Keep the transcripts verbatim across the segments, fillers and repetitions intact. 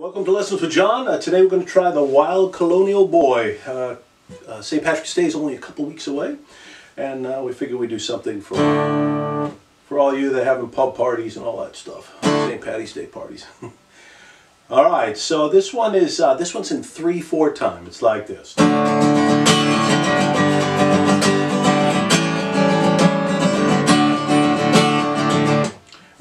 Welcome to Lessons with John. Uh, today we're going to try The Wild Colonial Boy. Uh, uh, Saint Patrick's Day is only a couple weeks away, and uh, we figure we do something for, for all you that are having pub parties and all that stuff. Saint Patty's Day parties. Alright, so this one is, uh, this one's in three four time. It's like this. And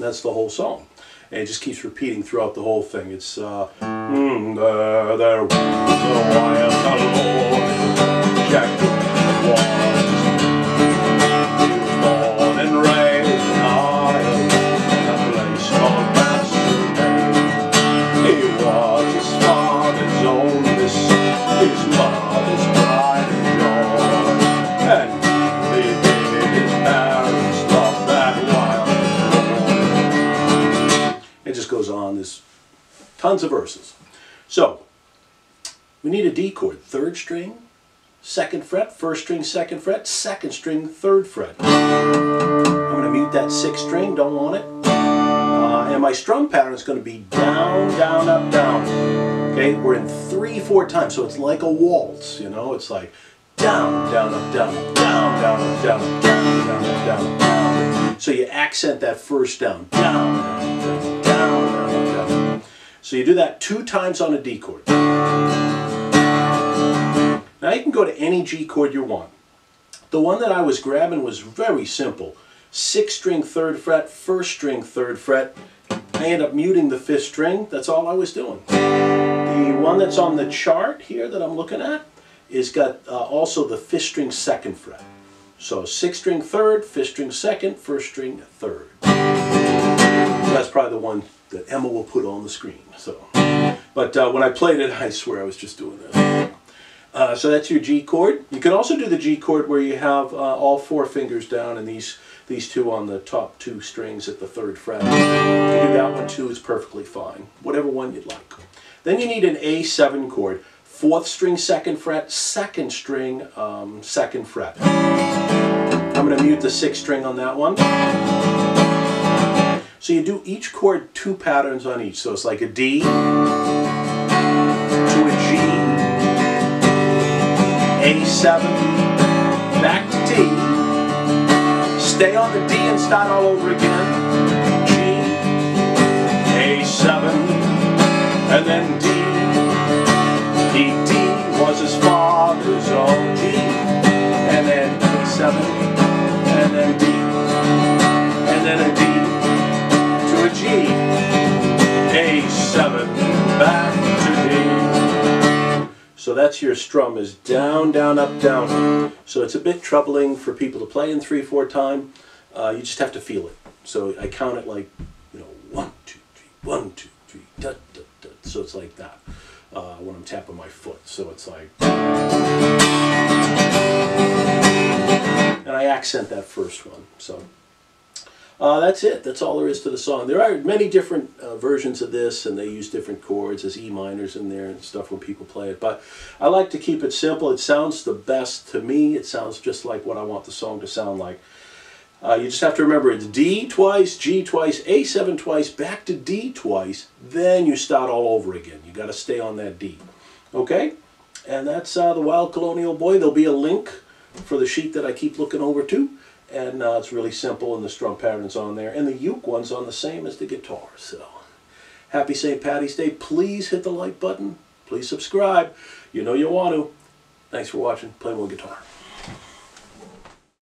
that's the whole song. And it just keeps repeating throughout the whole thing. It's uh, mm, there, there was a wild cowboy, Jack Daniels was. He was born and raised in Ireland, in a place called Massillon. He was his father's only son, his mother's pride and joy, and he did his parents love that wild. It just goes on. There's tons of verses. So we need a D chord. Third string, second fret, first string, second fret, second string, third fret. I'm going to mute that sixth string, don't want it. Uh, and my strum pattern is going to be down, down, up, down. Okay, we're in three four time, so it's like a waltz, you know, it's like down, down, up, down, up, down, down, up, down, up, down, down, up, down, down. So you accent that first down, down, down, down. So you do that two times on a D chord. Now you can go to any G chord you want. The one that I was grabbing was very simple. Sixth string, third fret, first string, third fret. I end up muting the fifth string. That's all I was doing. The one that's on the chart here that I'm looking at is got uh, also the fifth string, second fret. So sixth string, third, fifth string, second, first string, third. That's probably the one that Emma will put on the screen. So, but uh, when I played it, I swear I was just doing this. Uh, so that's your G chord. You can also do the G chord where you have uh, all four fingers down and these these two on the top two strings at the third fret. You can do that one too. It's perfectly fine. Whatever one you'd like. Then you need an A seven chord. Fourth string, second fret. Second string, um, second fret. I'm going to mute the sixth string on that one. So you do each chord two patterns on each. So it's like a D to a G, A seven, back to D. Stay on the D and start all over again. G, A seven, and then D. D, D was his father's own G, and then A seven, and then D, and then a D. G, A seven, back to D. So that's your strum is down, down, up, down. So it's a bit troubling for people to play in three four time. Uh, you just have to feel it. So I count it like, you know, one, two, three, one, two, three, da, da, da. So it's like that uh, when I'm tapping my foot. So it's like... And I accent that first one, so... Uh, that's it. That's all there is to the song. There are many different uh, versions of this, and they use different chords. There's E minors in there and stuff when people play it. But I like to keep it simple. It sounds the best to me. It sounds just like what I want the song to sound like. Uh, you just have to remember it's D twice, G twice, A seven twice, back to D twice. Then you start all over again. You got to stay on that D. Okay? And that's uh, The Wild Colonial Boy. There'll be a link for the sheet that I keep looking over to. And uh, it's really simple, and the strum pattern's on there. And the uke one's on the same as the guitar. So, happy Saint Patty's Day. Please hit the like button. Please subscribe. You know you want to. Thanks for watching. Play more guitar.